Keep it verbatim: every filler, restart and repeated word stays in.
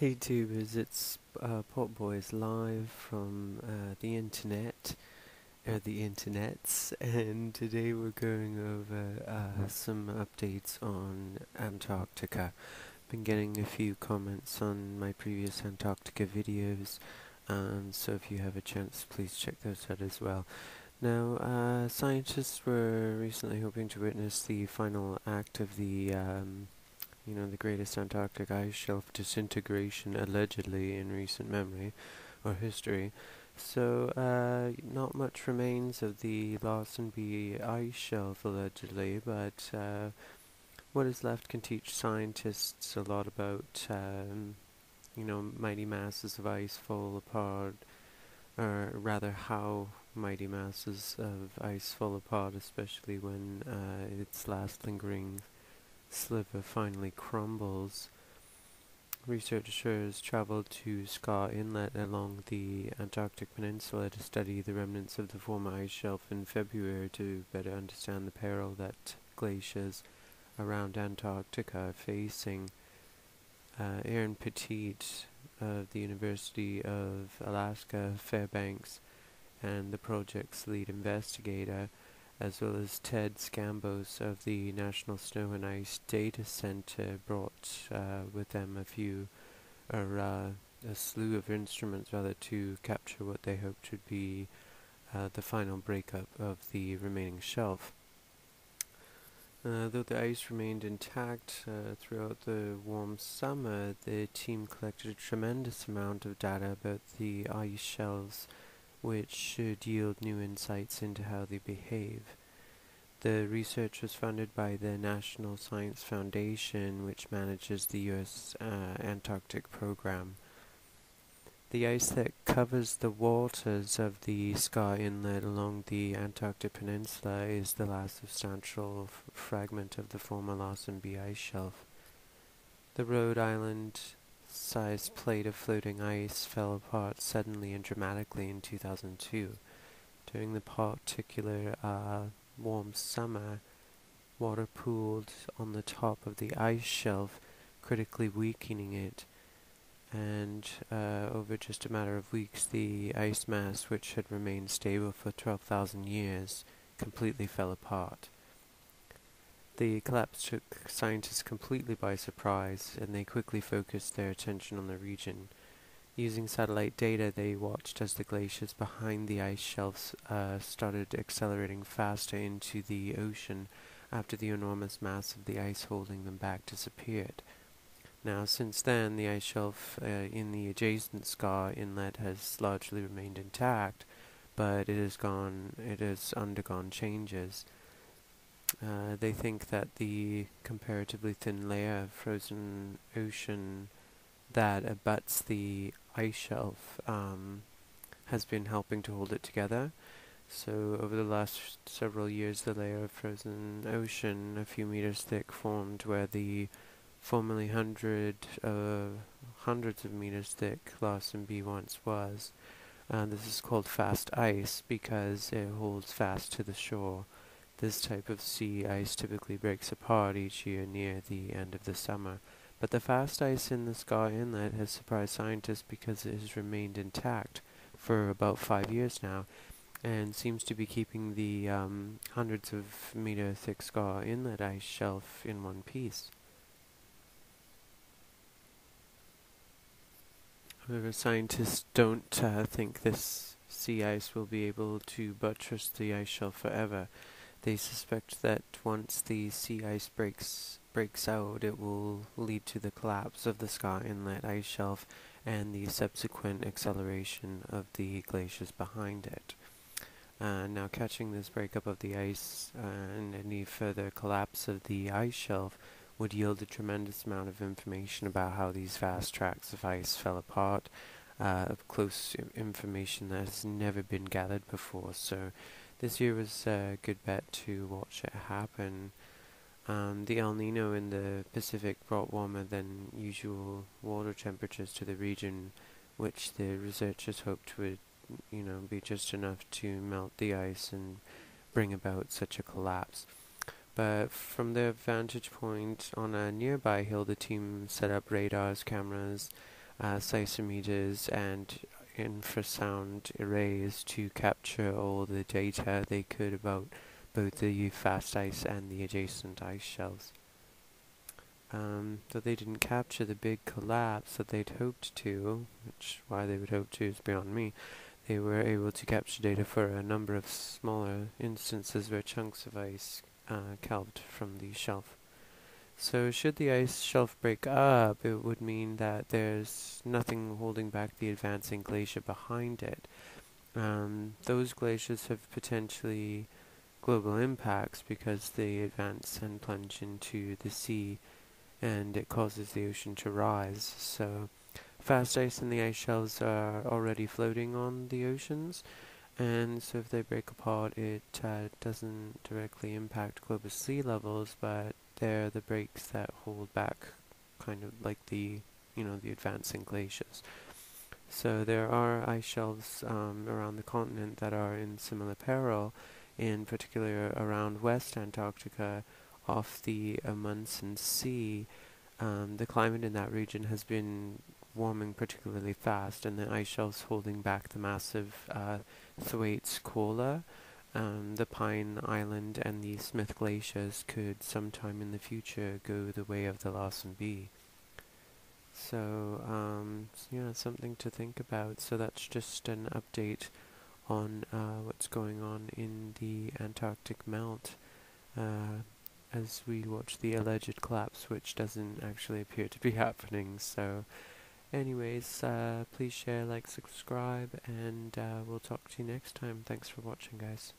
Hey tubers, it's uh, Potboys live from uh, the internet, or the internets, and today we're going over uh, some updates on Antarctica. I've been getting a few comments on my previous Antarctica videos, um, so if you have a chance please check those out as well. Now, uh, scientists were recently hoping to witness the final act of the um, you know, the greatest Antarctic ice shelf disintegration allegedly in recent memory, or history. So, uh, not much remains of the Larsen B ice shelf allegedly, but uh, what is left can teach scientists a lot about, um, you know, mighty masses of ice fall apart, or rather how mighty masses of ice fall apart, especially when uh, its last lingering sliver finally crumbles. Researchers traveled to Scar Inlet along the Antarctic Peninsula to study the remnants of the former ice shelf in February to better understand the peril that glaciers around Antarctica are facing. Uh, Erin Petit of the University of Alaska Fairbanks and the project's lead investigator, as well as Ted Scambos of the National Snow and Ice Data Center, brought uh, with them a few, or uh, a slew of instruments rather, to capture what they hoped would be uh, the final breakup of the remaining shelf. Uh, though the ice remained intact uh, throughout the warm summer, the team collected a tremendous amount of data about the ice shelves, which should yield new insights into how they behave. The research was funded by the National Science Foundation, which manages the U S uh, Antarctic program. The ice that covers the waters of the Scar Inlet along the Antarctic Peninsula is the last substantial f fragment of the former Larsen B ice shelf. The Rhode Island sized plate of floating ice fell apart suddenly and dramatically in two thousand two. During the particular uh, warm summer, water pooled on the top of the ice shelf, critically weakening it, and uh, over just a matter of weeks the ice mass, which had remained stable for twelve thousand years, completely fell apart. The collapse took scientists completely by surprise, and they quickly focused their attention on the region. Using satellite data, they watched as the glaciers behind the ice shelves uh, started accelerating faster into the ocean after the enormous mass of the ice holding them back disappeared. Now, since then, the ice shelf uh, in the adjacent Scar Inlet has largely remained intact, but it has gone, it has undergone changes. Uh, they think that the comparatively thin layer of frozen ocean that abuts the ice shelf um, has been helping to hold it together. So over the last several years, the layer of frozen ocean, a few meters thick, formed where the formerly hundred, uh, hundreds of meters thick Larsen B once was. Uh, this is called fast ice because it holds fast to the shore. This type of sea ice typically breaks apart each year near the end of the summer, but the fast ice in the Scar Inlet has surprised scientists because it has remained intact for about five years now, and seems to be keeping the um, hundreds of meter thick Scar Inlet ice shelf in one piece. However, scientists don't uh, think this sea ice will be able to buttress the ice shelf forever. They suspect that once the sea ice breaks breaks out, it will lead to the collapse of the Scar Inlet ice shelf and the subsequent acceleration of the glaciers behind it. Uh, now, catching this breakup of the ice uh, and any further collapse of the ice shelf would yield a tremendous amount of information about how these vast tracts of ice fell apart, uh, of close information that has never been gathered before. So this year was a good bet to watch it happen. Um, the El Niño in the Pacific brought warmer than usual water temperatures to the region, which the researchers hoped would, you know, be just enough to melt the ice and bring about such a collapse. But from their vantage point on a nearby hill, the team set up radars, cameras, uh, seismometers and infrasound arrays to capture all the data they could about both the fast ice and the adjacent ice shelves. Um, though they didn't capture the big collapse that they'd hoped to, which why they would hope to is beyond me, they were able to capture data for a number of smaller instances where chunks of ice uh, calved from the shelf. So should the ice shelf break up, it would mean that there's nothing holding back the advancing glacier behind it. Um, those glaciers have potentially global impacts because they advance and plunge into the sea, and it causes the ocean to rise. So fast ice and the ice shelves are already floating on the oceans, and so if they break apart, it uh, doesn't directly impact global sea levels, but they're the breaks that hold back, kind of like the, you know, the advancing glaciers. So there are ice shelves um, around the continent that are in similar peril, in particular around West Antarctica, off the Amundsen Sea. Um, the climate in that region has been warming particularly fast, and the ice shelves holding back the massive uh, Thwaites Glacier, um, the Pine Island, and the Smith glaciers could sometime in the future go the way of the Larsen B. So, um, so yeah, something to think about. So that's just an update on uh, what's going on in the Antarctic melt uh, as we watch the alleged collapse, which doesn't actually appear to be happening. So anyways, uh, please share, like, subscribe, and uh, we'll talk to you next time. Thanks for watching, guys.